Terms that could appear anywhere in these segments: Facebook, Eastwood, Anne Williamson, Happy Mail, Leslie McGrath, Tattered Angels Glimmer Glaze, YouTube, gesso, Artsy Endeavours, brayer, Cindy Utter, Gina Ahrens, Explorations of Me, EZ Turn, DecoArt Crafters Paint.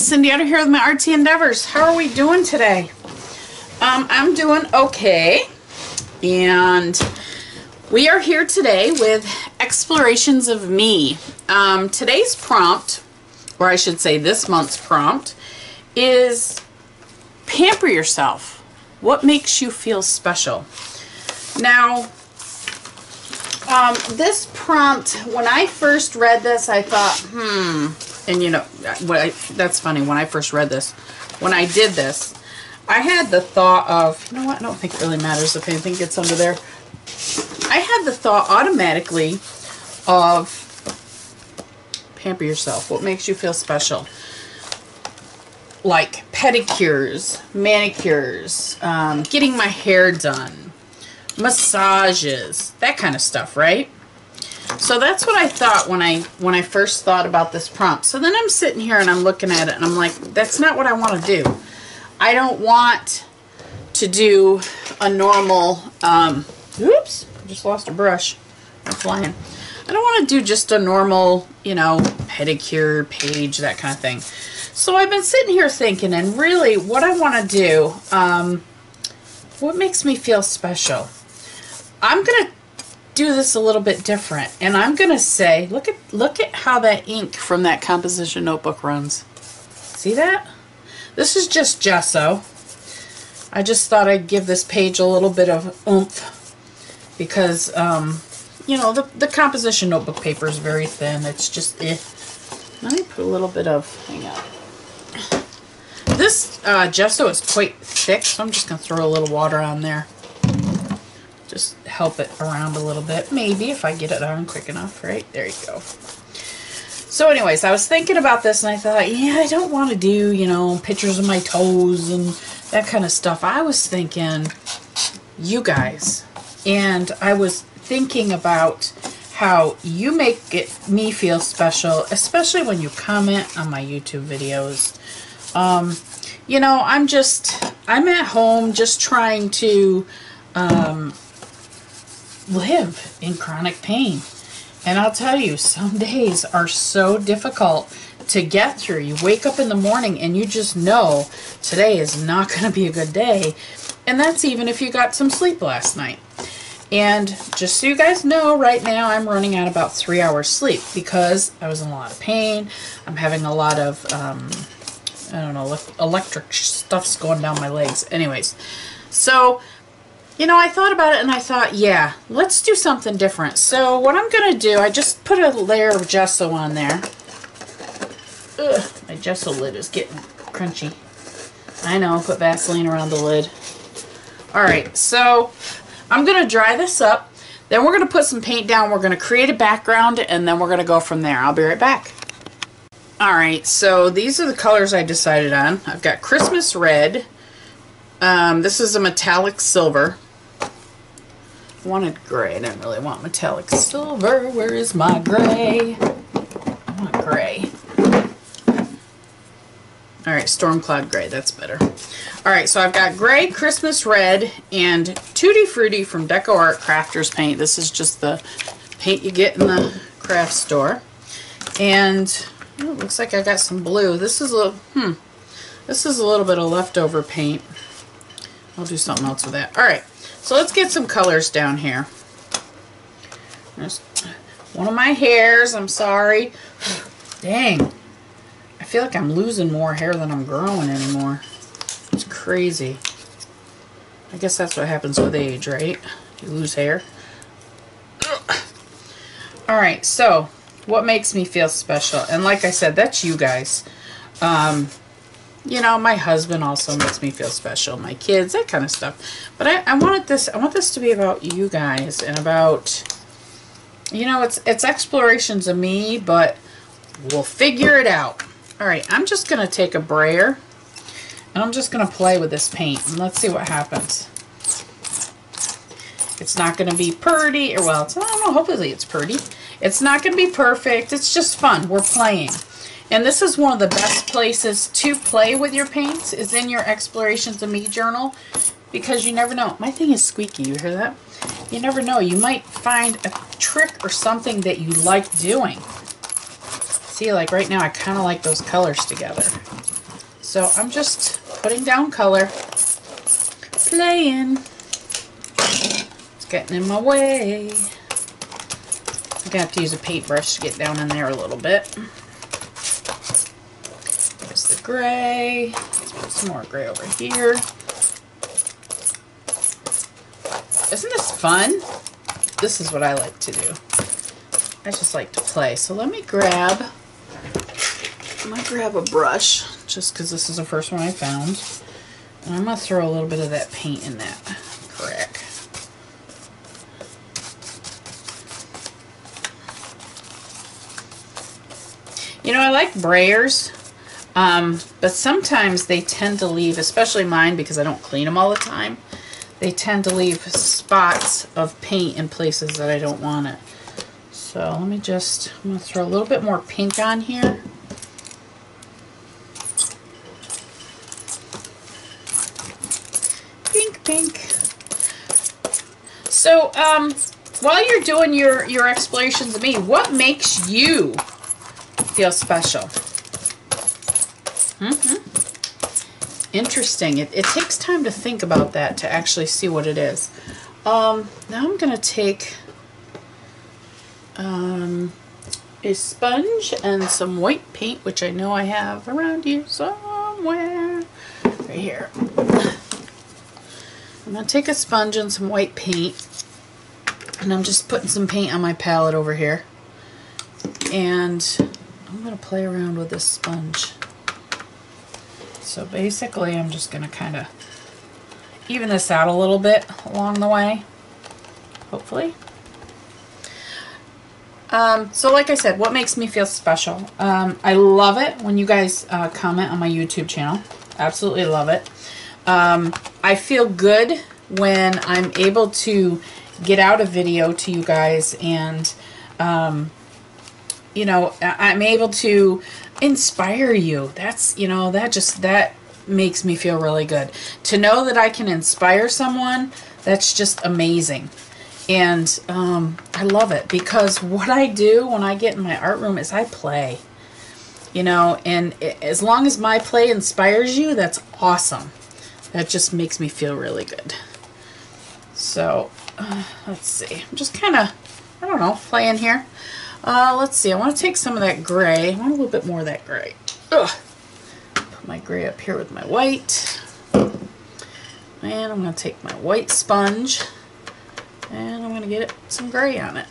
guys, Cindy out of here with my Artsy Endeavours. How are we doing today? I'm doing okay, and we are here today with Explorations of Me. Today's prompt, or I should say this month's prompt, is pamper yourself. What makes you feel special? Now, this prompt, when I first read this, I thought, and you know, that's funny, when I first read this, when I did this, I had the thought of, you know what, I don't think it really matters if anything gets under there. I had the thought automatically of pamper yourself. What makes you feel special? Like pedicures, manicures, getting my hair done, massages, that kind of stuff, right? So that's what I thought when I first thought about this prompt. So then I'm sitting here and I'm looking at it and I'm like, that's not what I want to do. I don't want to do a normal, oops, I just lost a brush. I'm flying. I don't want to do just a normal, you know, pedicure, page, that kind of thing. So I've been sitting here thinking, and really what I want to do, what makes me feel special? I'm going to do this a little bit different, and I'm going to say, look at how that ink from that composition notebook runs. See that? This is just gesso. I just thought I'd give this page a little bit of oomph because, you know, the composition notebook paper is very thin. It's just, eh. Let me put a little bit of, hang on. This gesso is quite thick, so I'm just going to throw a little water on there. Just help it around a little bit, maybe, if I get it on quick enough, right? There you go. So anyways, I was thinking about this and I thought, yeah, I don't want to do, you know, pictures of my toes and that kind of stuff. I was thinking you guys, and I was thinking about how you make me feel special, especially when you comment on my YouTube videos. You know, I'm at home just trying to live in chronic pain, and I'll tell you, some days are so difficult to get through. You wake up in the morning and you just know today is not going to be a good day, and that's even if you got some sleep last night. And just so you guys know, right now I'm running out about 3 hours sleep because I was in a lot of pain. I'm having a lot of I don't know, electric stuff's going down my legs. Anyways, so you know, I thought about it and I thought, yeah, let's do something different. So what I'm going to do, I just put a layer of gesso on there. Ugh, my gesso lid is getting crunchy. I know, put Vaseline around the lid. Alright, so I'm going to dry this up. Then we're going to put some paint down. We're going to create a background, and then we're going to go from there. I'll be right back. Alright, so these are the colors I decided on. I've got Christmas Red. This is a metallic silver. I wanted gray. I didn't really want metallic silver. Where is my gray? I want gray. Alright, Stormcloud Gray. That's better. Alright, so I've got gray, Christmas Red, and Tutti Frutti from DecoArt Crafters Paint. This is just the paint you get in the craft store. And oh, it looks like I got some blue. This is a, this is a little bit of leftover paint. I'll do something else with that. Alright, so let's get some colors down here. There's one of my hairs, I'm sorry. Dang. I feel like I'm losing more hair than I'm growing anymore. It's crazy. I guess that's what happens with age, right? You lose hair. Alright, so what makes me feel special? And like I said, that's you guys. You know, my husband also makes me feel special, my kids, that kind of stuff. But I want this to be about you guys, and about, you know, it's explorations of me, but we'll figure it out. All right, I'm just going to take a brayer, and I'm just going to play with this paint, and let's see what happens. It's not going to be pretty, or well, it's, I don't know, hopefully it's pretty. It's not going to be perfect. It's just fun. We're playing. And this is one of the best places to play with your paints, is in your Explorations of Me journal, because you never know. My thing is squeaky, you hear that? You never know. You might find a trick or something that you like doing. See, like right now, I kind of like those colors together. So I'm just putting down color, playing. It's getting in my way. I'm gonna have to use a paintbrush to get down in there a little bit. There's the gray. Let's put some more gray over here. Isn't this fun? This is what I like to do. I just like to play. So let me grab, I'm gonna grab a brush just because this is the first one I found. And I'm gonna throw a little bit of that paint in that crack. You know, I like brayers, but sometimes they tend to leave, especially mine because I don't clean them all the time, they tend to leave spots of paint in places that I don't want it. So let me just, I'm going to throw a little bit more pink on here. Pink, pink. So while you're doing your explorations of me, what makes you feel special? Mm-hmm. Interesting. It takes time to think about that to actually see what it is. Now I'm going to take a sponge and some white paint, which I know I have around you somewhere. Right here. I'm going to take a sponge and some white paint, and I'm just putting some paint on my palette over here. And I'm going to play around with this sponge. So basically, I'm just going to kind of even this out a little bit along the way, hopefully. So like I said, what makes me feel special? I love it when you guys comment on my YouTube channel. Absolutely love it. I feel good when I'm able to get out a video to you guys and, you know, I'm able to inspire you. That's, you know, that makes me feel really good. To know that I can inspire someone, that's just amazing. And I love it because what I do when I get in my art room is I play, you know, and as long as my play inspires you, that's awesome. That just makes me feel really good. So let's see. I'm just kind of, I don't know, playing here. Let's see. I want to take some of that gray. I want a little bit more of that gray. Ugh. Put my gray up here with my white. And I'm going to take my white sponge. And I'm going to get it, some gray on it.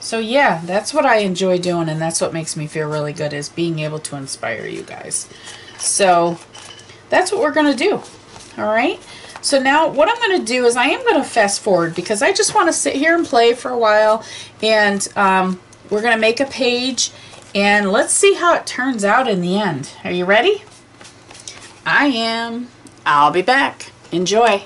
So yeah, that's what I enjoy doing, and that's what makes me feel really good, is being able to inspire you guys. So that's what we're going to do. Alright, so now what I'm going to do is I am going to fast forward because I just want to sit here and play for a while, and we're going to make a page, and let's see how it turns out in the end. Are you ready? I am. I'll be back. Enjoy.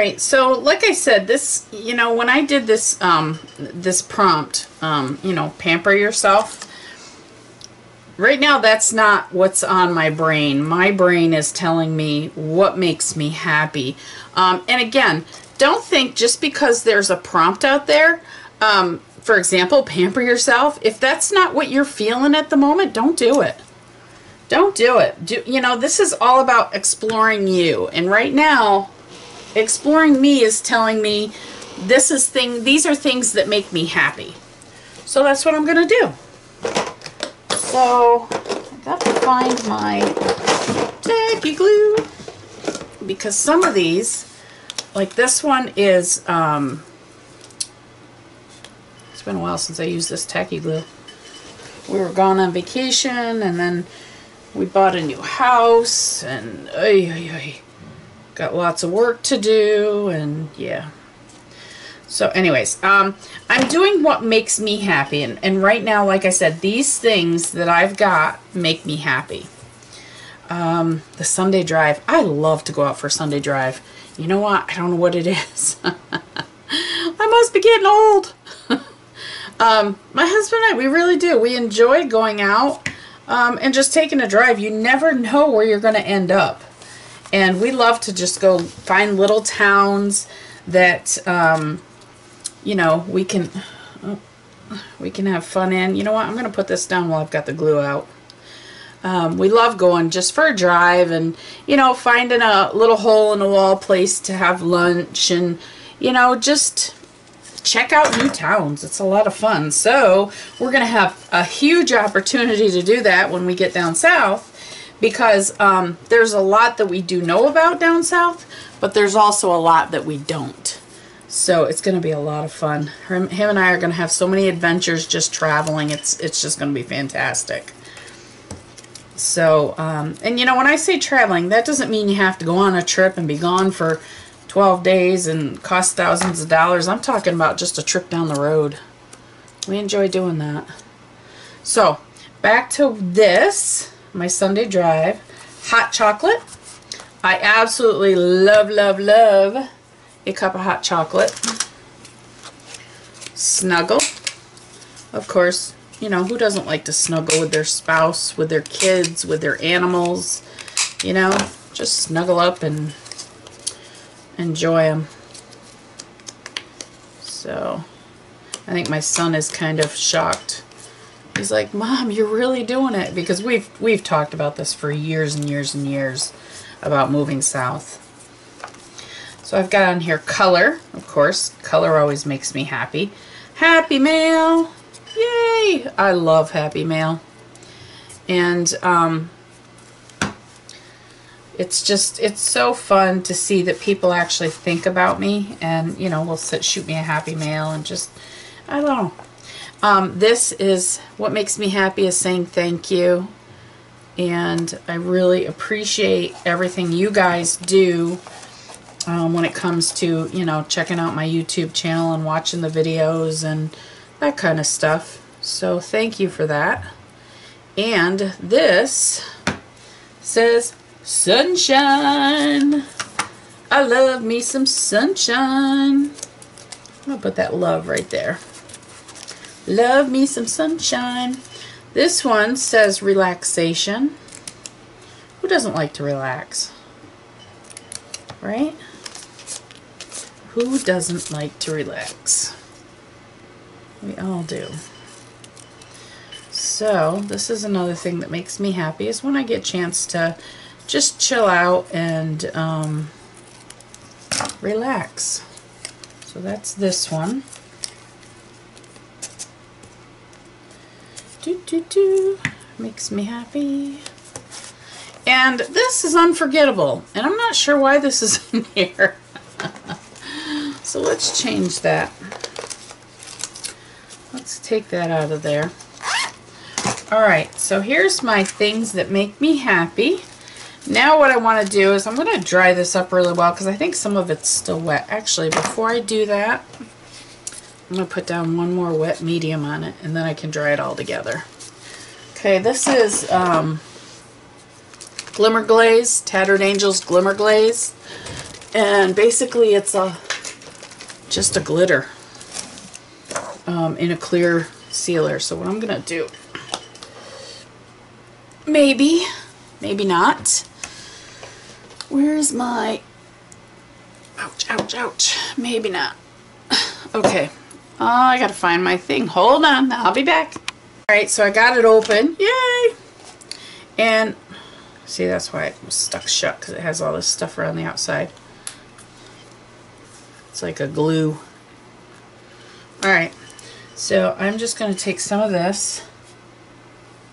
Alright, so like I said, this, you know, when I did this this prompt, you know, pamper yourself, right now that's not what's on my brain. My brain is telling me what makes me happy. And again, don't think just because there's a prompt out there, for example, pamper yourself, if that's not what you're feeling at the moment, don't do it. Don't do it. You know, this is all about exploring you. And right now, exploring me is telling me this is these are things that make me happy. So that's what I'm going to do. So I got to find my tacky glue, because some of these, like this one is, it's been a while since I used this tacky glue. We were gone on vacation, and then we bought a new house, and got lots of work to do, and yeah. So anyways, I'm doing what makes me happy, and right now, like I said, these things that I've got make me happy. The Sunday drive. I love to go out for a Sunday drive. You know what? I don't know what it is. I must be getting old. My husband and I, we really do. We enjoy going out. And just taking a drive, you never know where you're going to end up. And we love to just go find little towns that, you know, we can have fun in. You know what? I'm going to put this down while I've got the glue out. We love going just for a drive and, you know, finding a little hole in the wall place to have lunch and, you know, just check out new towns. It's a lot of fun. So we're going to have a huge opportunity to do that when we get down south, because there's a lot that we do know about down south, but there's also a lot that we don't. So it's going to be a lot of fun. Him and I are going to have so many adventures just traveling. It's just going to be fantastic. So, and you know, when I say traveling, that doesn't mean you have to go on a trip and be gone for 12 days and cost thousands of dollars. I'm talking about just a trip down the road. We enjoy doing that. So back to this, my Sunday drive. Hot chocolate. I absolutely love, love, love a cup of hot chocolate. Snuggle. Of course, you know, who doesn't like to snuggle with their spouse, with their kids, with their animals? You know, just snuggle up and enjoy them. So I think my son is kind of shocked. He's like, Mom, you're really doing it, because we've talked about this for years and years and years about moving south. So I've got on here color. Of course, color always makes me happy. Happy Mail. Yay, I love Happy Mail. And it's just, it's so fun to see that people actually think about me and, you know, will shoot me a Happy Mail and just, I don't know. This is, what makes me happy is saying thank you. And I really appreciate everything you guys do when it comes to, you know, checking out my YouTube channel and watching the videos and that kind of stuff. So thank you for that. And this says, sunshine. I love me some sunshine. I'll put that love right there. Love me some sunshine. This one says relaxation. Who doesn't like to relax? Right? Who doesn't like to relax? We all do. So this is another thing that makes me happy, is when I get a chance to just chill out and relax. So that's this one. Do, do, do. Makes me happy. And this is unforgettable. And I'm not sure why this is in here. So let's change that. Let's take that out of there. Alright, so here's my things that make me happy. Now what I want to do is I'm going to dry this up really well, because I think some of it's still wet. Actually, before I do that, I'm going to put down one more wet medium on it, and then I can dry it all together. Okay, this is Glimmer Glaze, Tattered Angels Glimmer Glaze. And basically it's just a glitter in a clear sealer. So what I'm gonna do, maybe not. Where's my, ouch, maybe not. Okay, I gotta find my thing. Hold on, I'll be back. All right, so I got it open, yay! And see, that's why it was stuck shut, because it has all this stuff around the outside. It's like a glue. All right, so I'm just gonna take some of this,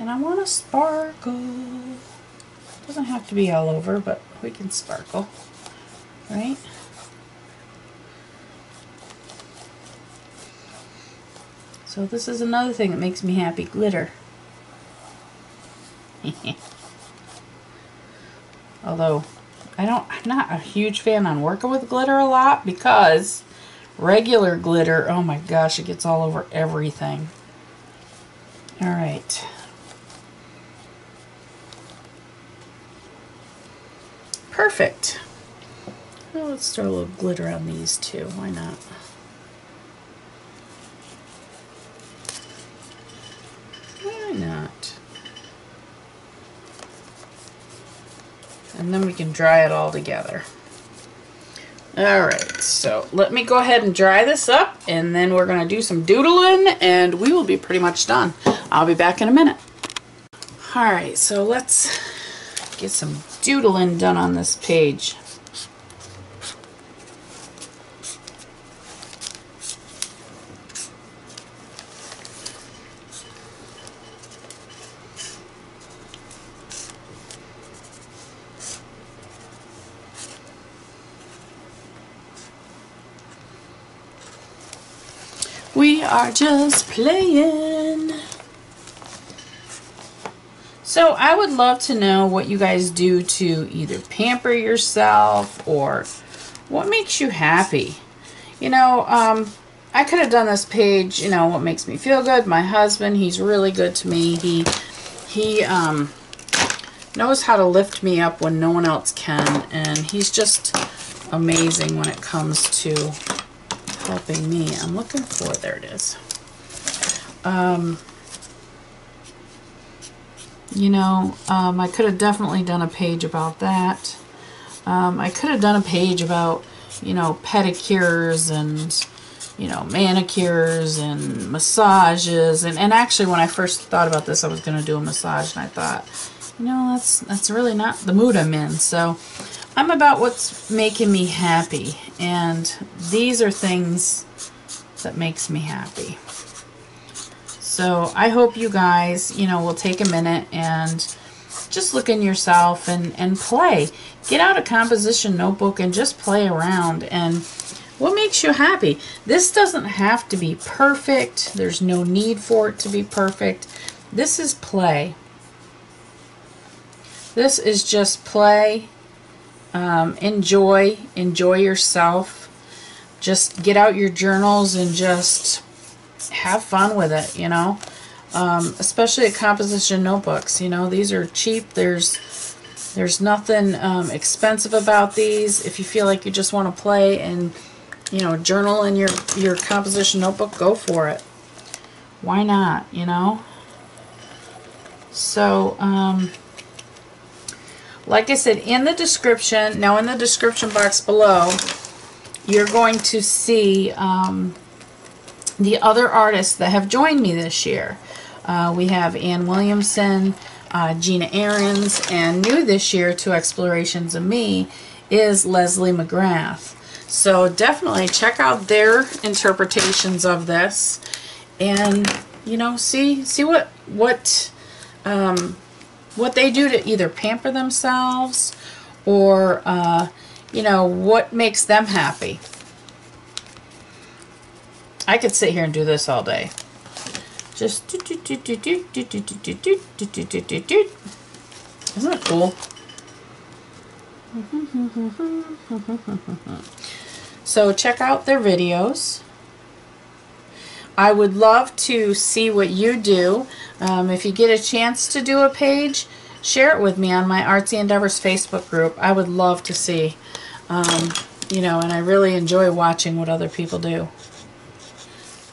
and I wanna sparkle. Doesn't have to be all over, but we can sparkle, right? So this is another thing that makes me happy, glitter. Although I'm not a huge fan on working with glitter a lot, because regular glitter, oh my gosh, it gets all over everything. All right. Perfect. Well, let's throw a little glitter on these too. Why not? Why not? And then we can dry it all together. Alright, so let me go ahead and dry this up, and then we're going to do some doodling, and we will be pretty much done. I'll be back in a minute. Alright, so let's get some doodling done on this page. We are just playing. So I would love to know what you guys do to either pamper yourself or what makes you happy. You know, I could have done this page, you know, what makes me feel good. My husband, he's really good to me. He knows how to lift me up when no one else can. And he's just amazing when it comes to helping me. I'm looking for, there it is. You know, I could have definitely done a page about that. I could have done a page about, you know, pedicures and, you know, manicures and massages. And actually, when I first thought about this, I was going to do a massage, and I thought, you know, that's really not the mood I'm in. So I'm about what's making me happy, and these are things that makes me happy. So I hope you guys, you know, will take a minute and just look in yourself and play. Get out a composition notebook and just play around. And what makes you happy? This doesn't have to be perfect. There's no need for it to be perfect. This is play. This is just play. Enjoy yourself. Just get out your journals and just have fun with it, you know, especially at composition notebooks. You know, these are cheap. There's nothing expensive about these. If you feel like you just want to play and, you know, journal in your composition notebook, go for it. Why not, you know? So like I said, in the description, now in the description box below, you're going to see the other artists that have joined me this year. We have Anne Williamson, Gina Ahrens, and new this year to Explorations of Me is Leslie McGrath. So definitely check out their interpretations of this, and, you know, see what they do to either pamper themselves or, you know, what makes them happy. I could sit here and do this all day. Just do do do do do do do do do do do do do. Isn't that cool? So check out their videos. I would love to see what you do. If you get a chance to do a page, share it with me on my Artsy Endeavours Facebook group. I would love to see you know, and I really enjoy watching what other people do.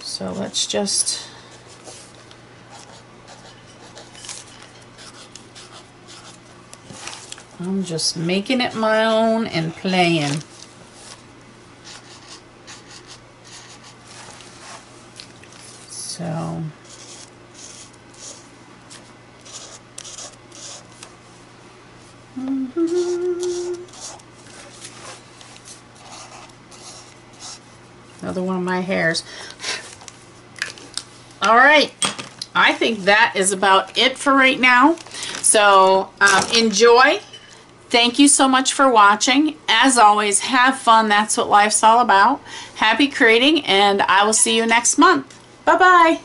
So let's just I'm just making it my own and playing. So another one of my hairs. All right, I think that is about it for right now. So enjoy. Thank you so much for watching. As always, have fun. That's what life's all about. Happy creating, and I will see you next month. Bye-bye.